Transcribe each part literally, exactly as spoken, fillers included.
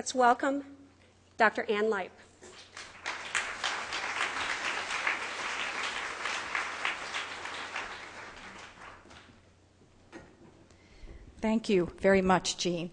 Let's welcome Doctor Ann Lipe. Thank you very much, Jean.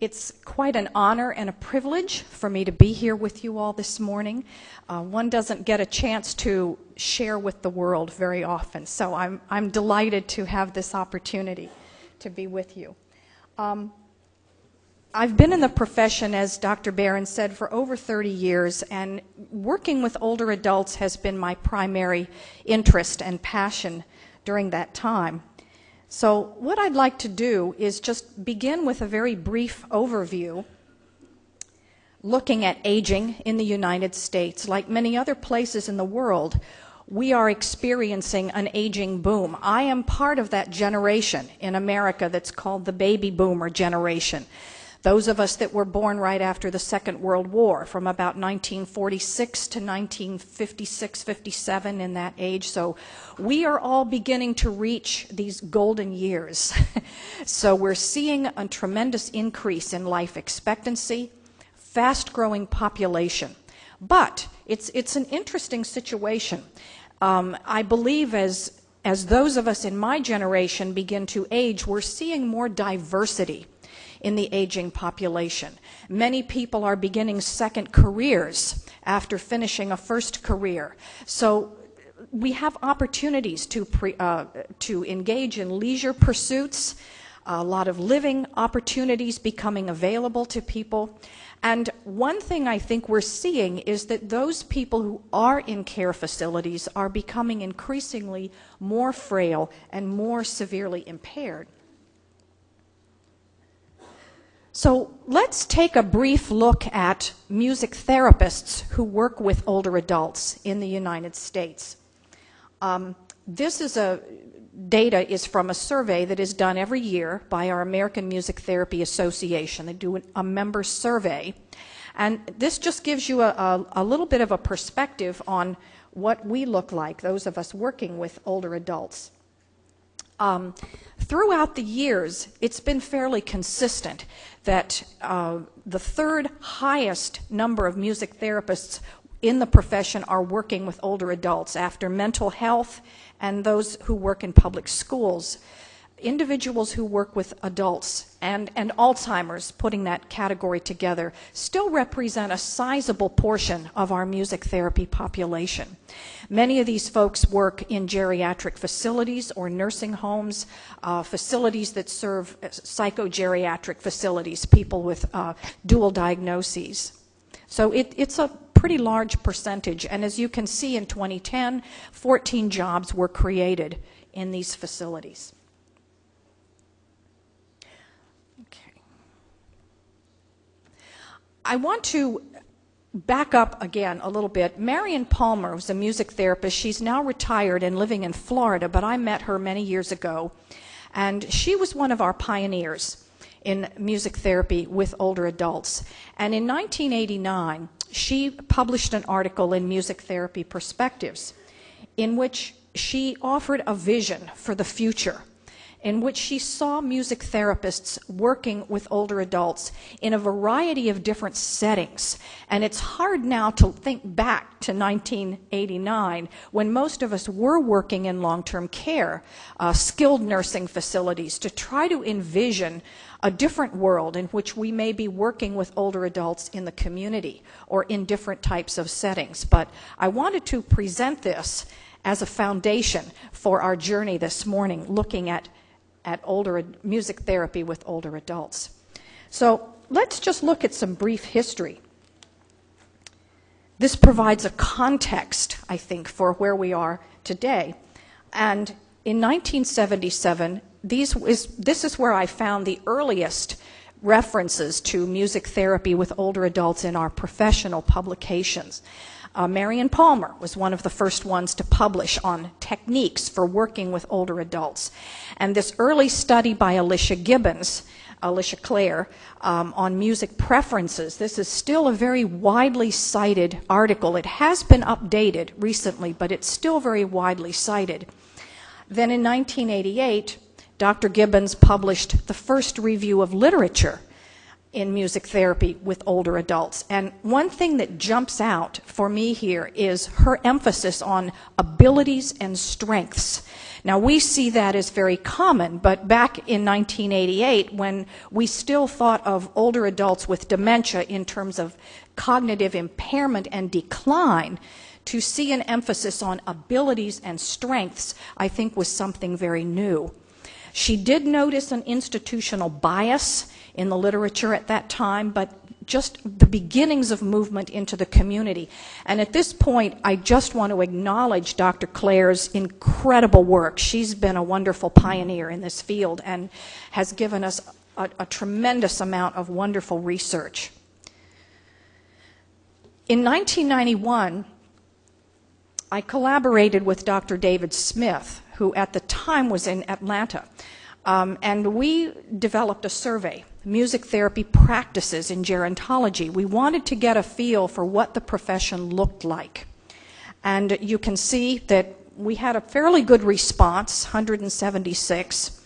It's quite an honor and a privilege for me to be here with you all this morning. Uh, one doesn't get a chance to share with the world very often, so I'm, I'm delighted to have this opportunity to be with you. Um, I've been in the profession, as Doctor Barron said, for over thirty years, and working with older adults has been my primary interest and passion during that time. So what I'd like to do is just begin with a very brief overview looking at aging in the United States. Like many other places in the world, we are experiencing an aging boom. I am part of that generation in America that's called the baby boomer generation. Those of us that were born right after the Second World War, from about nineteen forty-six to nineteen fifty-six, fifty-seven, in that age. So we are all beginning to reach these golden years. So we're seeing a tremendous increase in life expectancy, fast-growing population. But it's, it's an interesting situation. Um, I believe as, as those of us in my generation begin to age, we're seeing more diversity in the aging population. Many people are beginning second careers after finishing a first career. So we have opportunities to, pre, uh, to engage in leisure pursuits, a lot of living opportunities becoming available to people. And one thing I think we're seeing is that those people who are in care facilities are becoming increasingly more frail and more severely impaired. So let's take a brief look at music therapists who work with older adults in the United States. Um, this is a, data is from a survey that is done every year by our American Music Therapy Association. They do an, a member survey. And this just gives you a, a, a little bit of a perspective on what we look like, those of us working with older adults. Um, throughout the years, it's been fairly consistent that uh, the third highest number of music therapists in the profession are working with older adults after mental health and those who work in public schools. Individuals who work with adults and, and Alzheimer's, putting that category together, still represent a sizable portion of our music therapy population. Many of these folks work in geriatric facilities or nursing homes, uh, facilities that serve psychogeriatric facilities, people with uh, dual diagnoses. So it, it's a pretty large percentage, and as you can see in twenty ten, fourteen jobs were created in these facilities. I want to back up again a little bit. Marion Palmer was a music therapist. She's now retired and living in Florida, but I met her many years ago. And she was one of our pioneers in music therapy with older adults. And in nineteen eighty-nine, she published an article in Music Therapy Perspectives in which she offered a vision for the future, in which she saw music therapists working with older adults in a variety of different settings. And it's hard now to think back to nineteen eighty-nine, when most of us were working in long-term care, uh, skilled nursing facilities, to try to envision a different world in which we may be working with older adults in the community or in different types of settings. But I wanted to present this as a foundation for our journey this morning, looking at at older music therapy with older adults. So let's just look at some brief history. This provides a context, I think, for where we are today. And in nineteen seventy-seven, these is, this is where I found the earliest references to music therapy with older adults in our professional publications. Uh, Marion Palmer was one of the first ones to publish on techniques for working with older adults. And this early study by Alicia Gibbons, Alicia Clair, um, on music preferences, this is still a very widely cited article. It has been updated recently, but it's still very widely cited. Then in nineteen eighty-eight, Doctor Gibbons published the first review of literature in music therapy with older adults. And one thing that jumps out for me here is her emphasis on abilities and strengths. Now, we see that as very common, but back in nineteen eighty-eight, when we still thought of older adults with dementia in terms of cognitive impairment and decline, to see an emphasis on abilities and strengths, I think, was something very new. She did notice an institutional bias in the literature at that time, but just the beginnings of movement into the community. And at this point, I just want to acknowledge Doctor Clair's incredible work. She's been a wonderful pioneer in this field and has given us a, a tremendous amount of wonderful research. In nineteen ninety-one, I collaborated with Doctor David Smith, who at the time was in Atlanta, um, and we developed a survey, music therapy practices in gerontology. We wanted to get a feel for what the profession looked like. And you can see that we had a fairly good response, one hundred seventy-six.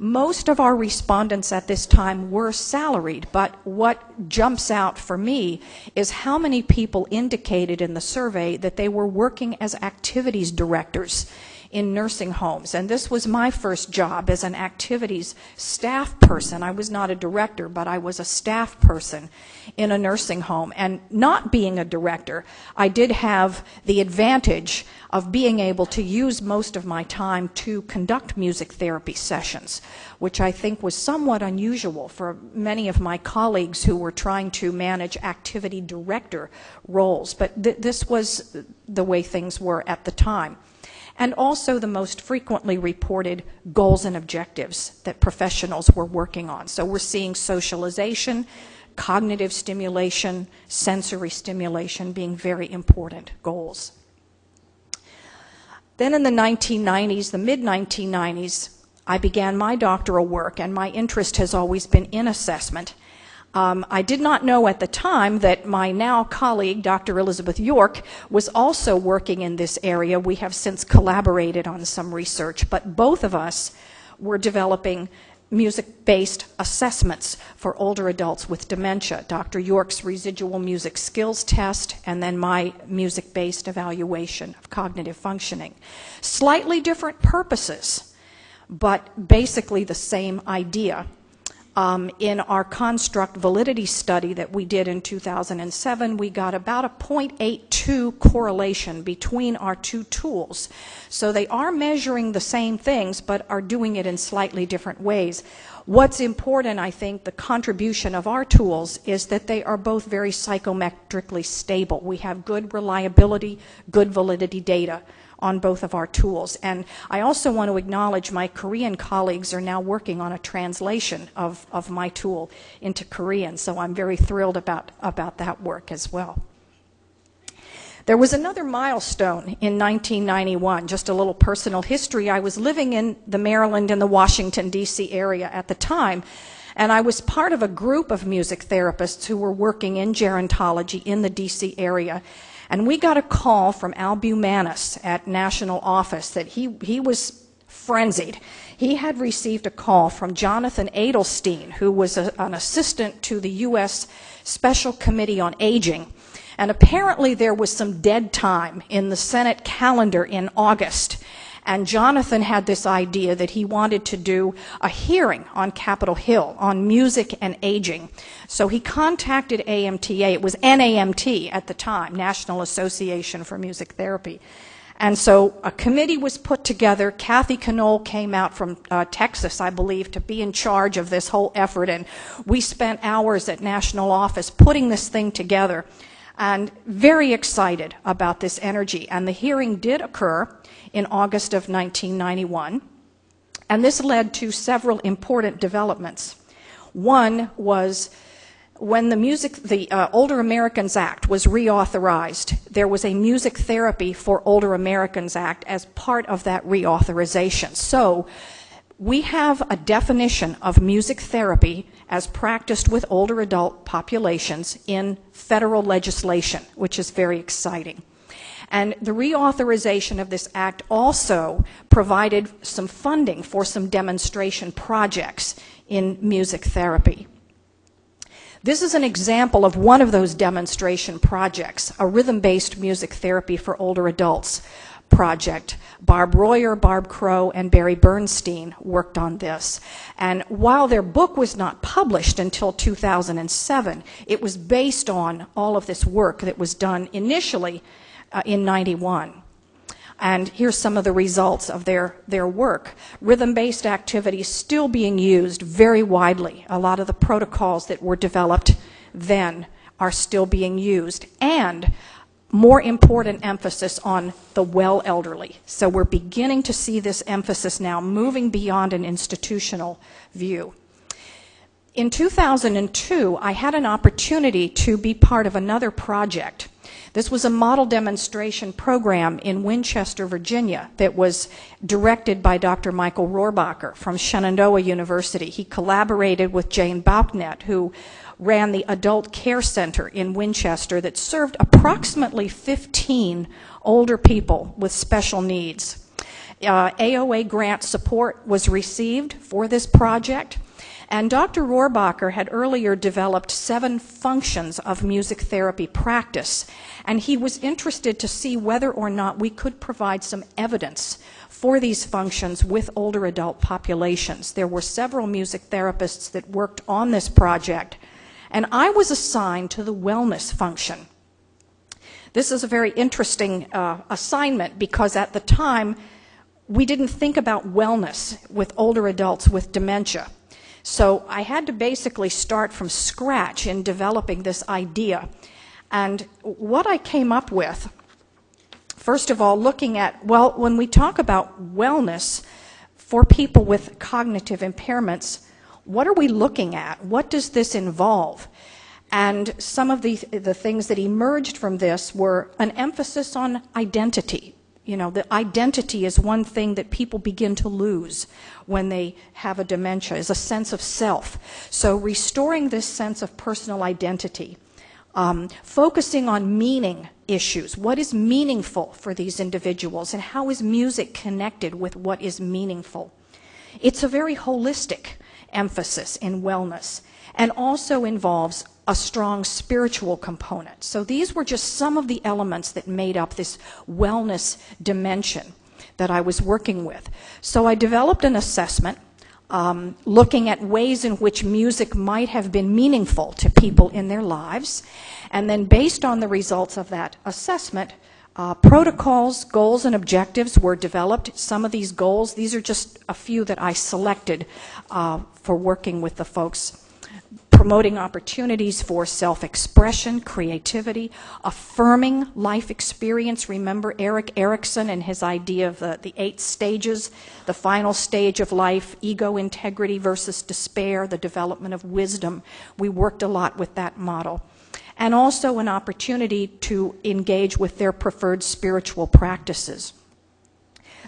Most of our respondents at this time were salaried, but what jumps out for me is how many people indicated in the survey that they were working as activities directors in nursing homes. And this was my first job as an activities staff person. I was not a director, but I was a staff person in a nursing home. And not being a director, I did have the advantage of being able to use most of my time to conduct music therapy sessions, which I think was somewhat unusual for many of my colleagues who were trying to manage activity director roles. But th- this was the way things were at the time. And also the most frequently reported goals and objectives that professionals were working on. So we're seeing socialization, cognitive stimulation, sensory stimulation being very important goals. Then in the nineteen nineties, the mid nineteen nineties, I began my doctoral work, and my interest has always been in assessment. Um, I did not know at the time that my now colleague, Doctor Elizabeth York, was also working in this area. We have since collaborated on some research, but both of us were developing music-based assessments for older adults with dementia, Doctor York's residual music skills test, and then my music-based evaluation of cognitive functioning. Slightly different purposes, but basically the same idea. Um, in our construct validity study that we did in two thousand seven, we got about a point eight two correlation between our two tools. So they are measuring the same things, but are doing it in slightly different ways. What's important, I think, the contribution of our tools is that they are both very psychometrically stable. We have good reliability, good validity data on both of our tools. And I also want to acknowledge my Korean colleagues are now working on a translation of, of my tool into Korean, so I'm very thrilled about, about that work as well. There was another milestone in nineteen ninety-one, just a little personal history. I was living in the Maryland and the Washington, D C area at the time, and I was part of a group of music therapists who were working in gerontology in the D C area. And we got a call from Al Bumanis at National Office that he, he was frenzied. He had received a call from Jonathan Adelstein, who was a, an assistant to the U S Special Committee on Aging. And apparently there was some dead time in the Senate calendar in August. And Jonathan had this idea that he wanted to do a hearing on Capitol Hill on music and aging. So he contacted A M T A. It was N A M T at the time, National Association for Music Therapy. And so a committee was put together. Kathy Connell came out from uh, Texas, I believe, to be in charge of this whole effort. And we spent hours at National Office putting this thing together, and very excited about this energy. And the hearing did occur in August of nineteen ninety-one, and this led to several important developments. One was when the music, the uh, Older Americans Act was reauthorized, there was a Music Therapy for Older Americans Act as part of that reauthorization. So we have a definition of music therapy as practiced with older adult populations in federal legislation, which is very exciting. And the reauthorization of this act also provided some funding for some demonstration projects in music therapy. This is an example of one of those demonstration projects, a rhythm-based music therapy for older adults project. Barb Royer, Barb Crow, and Barry Bernstein worked on this. And while their book was not published until two thousand seven, it was based on all of this work that was done initially uh, in ninety-one. And here's some of the results of their, their work. Rhythm-based activities still being used very widely. A lot of the protocols that were developed then are still being used. And more important emphasis on the well elderly. So we're beginning to see this emphasis now moving beyond an institutional view. In two thousand two, I had an opportunity to be part of another project. This was a model demonstration program in Winchester, Virginia, that was directed by Doctor Michael Rohrbacher from Shenandoah University. He collaborated with Jane Bauknet, who ran the Adult Care Center in Winchester that served approximately fifteen older people with special needs. Uh, A O A grant support was received for this project. And Doctor Rohrbacher had earlier developed seven functions of music therapy practice, and he was interested to see whether or not we could provide some evidence for these functions with older adult populations. There were several music therapists that worked on this project, and I was assigned to the wellness function. This is a very interesting uh, assignment because at the time, we didn't think about wellness with older adults with dementia. So I had to basically start from scratch in developing this idea. And what I came up with, first of all, looking at, well, when we talk about wellness for people with cognitive impairments, what are we looking at? What does this involve? And some of the, the things that emerged from this were an emphasis on identity. You know, the identity is one thing that people begin to lose when they have a dementia, is a sense of self. So restoring this sense of personal identity, um, focusing on meaning issues. What is meaningful for these individuals, and how is music connected with what is meaningful? It's a very holistic emphasis in wellness, and also involves a strong spiritual component. So these were just some of the elements that made up this wellness dimension that I was working with. So I developed an assessment um, looking at ways in which music might have been meaningful to people in their lives. And then based on the results of that assessment, uh, protocols, goals, and objectives were developed. Some of these goals, these are just a few that I selected uh, for working with the folks. Promoting opportunities for self-expression, creativity, affirming life experience. Remember Erik Erikson and his idea of the, the eight stages, the final stage of life, ego integrity versus despair, the development of wisdom. We worked a lot with that model. And also an opportunity to engage with their preferred spiritual practices.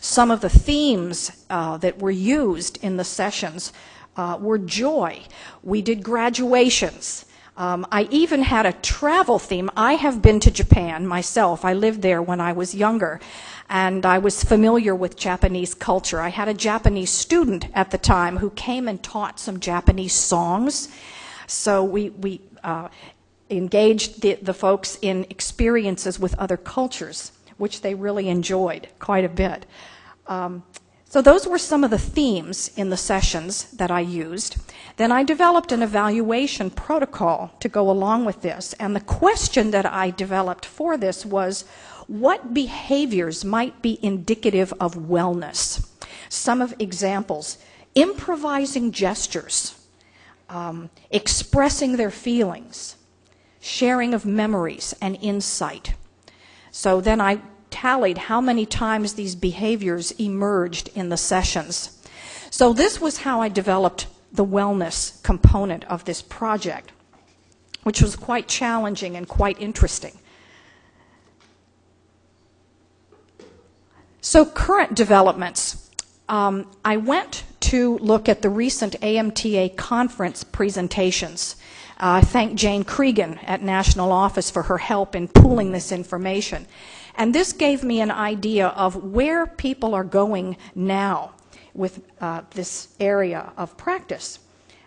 Some of the themes uh, that were used in the sessions Uh, were joy. We did graduations. Um, I even had a travel theme. I have been to Japan myself. I lived there when I was younger, and I was familiar with Japanese culture. I had a Japanese student at the time who came and taught some Japanese songs. So we, we uh, engaged the, the folks in experiences with other cultures, which they really enjoyed quite a bit. Um, So those were some of the themes in the sessions that I used. Then I developed an evaluation protocol to go along with this. And the question that I developed for this was, what behaviors might be indicative of wellness? Some of examples, improvising gestures, um, expressing their feelings, sharing of memories and insight. So then I tallied how many times these behaviors emerged in the sessions. So this was how I developed the wellness component of this project, which was quite challenging and quite interesting. So current developments. Um, I went to look at the recent A M T A conference presentations. Uh, I thank Jane Cregan at National Office for her help in pooling this information. And this gave me an idea of where people are going now with uh, this area of practice.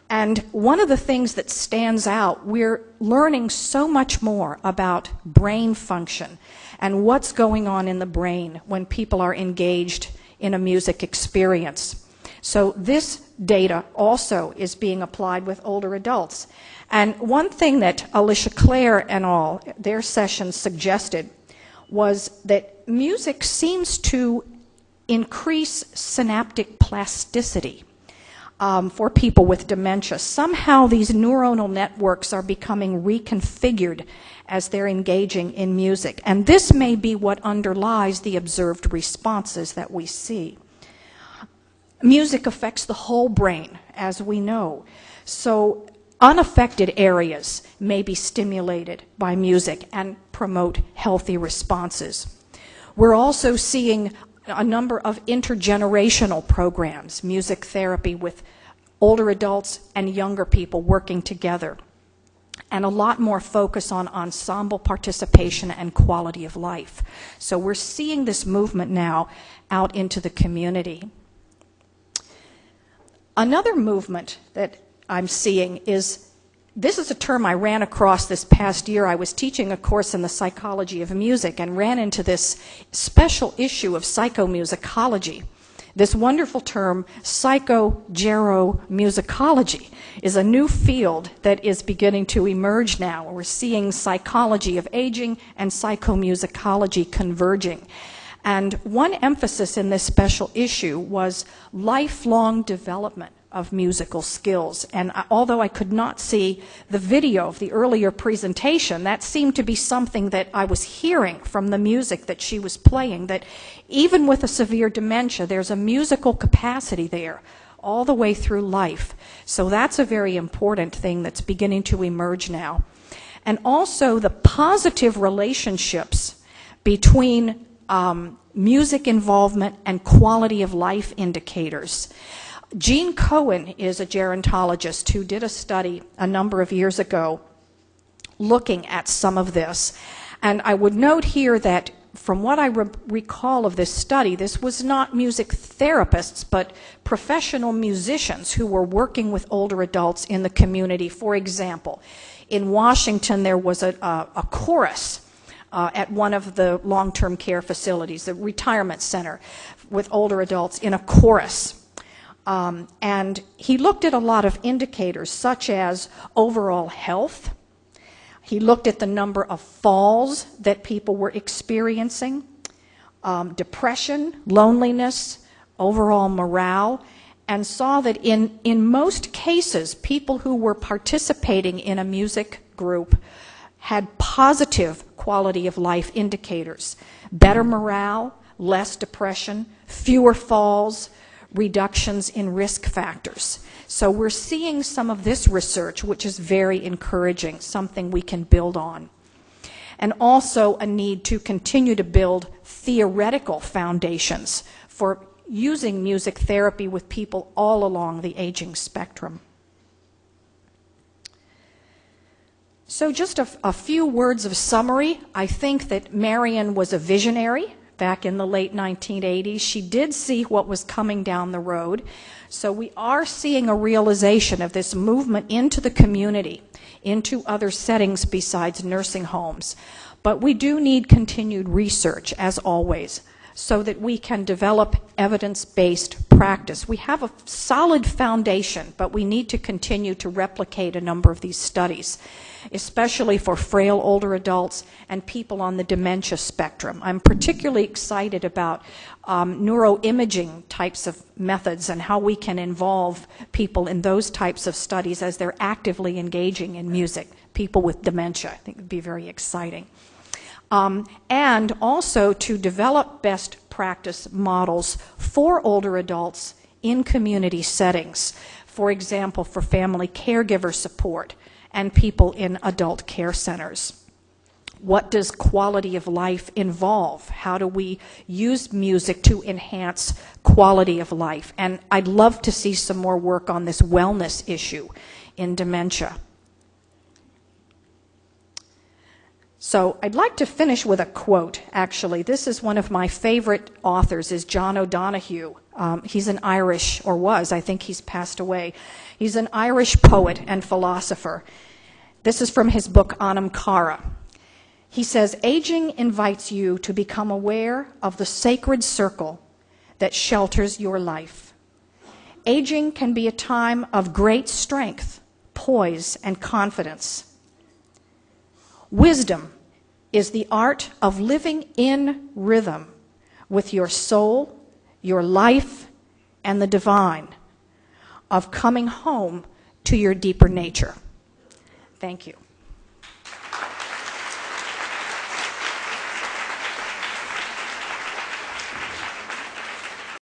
And one of the things that stands out, we're learning so much more about brain function and what's going on in the brain when people are engaged in a music experience. So this data also is being applied with older adults. And one thing that Alicia Clair and all, their sessions suggested, was that music seems to increase synaptic plasticity um, for people with dementia. Somehow these neuronal networks are becoming reconfigured as they're engaging in music. And this may be what underlies the observed responses that we see. Music affects the whole brain, as we know. So unaffected areas may be stimulated by music and promote healthy responses. We're also seeing a number of intergenerational programs, music therapy with older adults and younger people working together, and a lot more focus on ensemble participation and quality of life. So we're seeing this movement now out into the community. Another movement that I'm seeing is, this is a term I ran across this past year. I was teaching a course in the psychology of music and ran into this special issue of psychomusicology. This wonderful term, psychogeromusicology, is a new field that is beginning to emerge now. We're seeing psychology of aging and psychomusicology converging. And one emphasis in this special issue was lifelong development of musical skills. And although I could not see the video of the earlier presentation, that seemed to be something that I was hearing from the music that she was playing, that even with a severe dementia, there's a musical capacity there all the way through life. So that's a very important thing that's beginning to emerge now. And also the positive relationships between Um, music involvement and quality of life indicators. Gene Cohen is a gerontologist who did a study a number of years ago looking at some of this. And I would note here that from what I re recall of this study, this was not music therapists, but professional musicians who were working with older adults in the community. For example, in Washington, there was a, a, a chorus Uh, at one of the long-term care facilities, the retirement center, with older adults in a chorus. Um, and he looked at a lot of indicators, such as overall health. He looked at the number of falls that people were experiencing, um, depression, loneliness, overall morale, and saw that in, in most cases, people who were participating in a music group had positive quality of life indicators: better morale, less depression, fewer falls, reductions in risk factors. So we're seeing some of this research, which is very encouraging, something we can build on. And also a need to continue to build theoretical foundations for using music therapy with people all along the aging spectrum. So just a, a few words of summary. I think that Marion was a visionary back in the late nineteen eighties. She did see what was coming down the road. So we are seeing a realization of this movement into the community, into other settings besides nursing homes. But we do need continued research, as always, so that we can develop evidence-based practice. We have a solid foundation, but we need to continue to replicate a number of these studies, especially for frail older adults and people on the dementia spectrum. I'm particularly excited about um, neuroimaging types of methods and how we can involve people in those types of studies as they're actively engaging in music, people with dementia. I think it would be very exciting. Um, and also to develop best practice models for older adults in community settings, for example, for family caregiver support and people in adult care centers. What does quality of life involve? How do we use music to enhance quality of life? And I'd love to see some more work on this wellness issue in dementia. So I'd like to finish with a quote, actually. This is one of my favorite authors, is John O'Donohue. Um, he's an Irish, or was, I think he's passed away. He's an Irish poet and philosopher. This is from his book, Anam Cara. He says, "Aging invites you to become aware of the sacred circle that shelters your life. Aging can be a time of great strength, poise, and confidence. Wisdom is the art of living in rhythm with your soul, your life, and the divine, of coming home to your deeper nature." Thank you.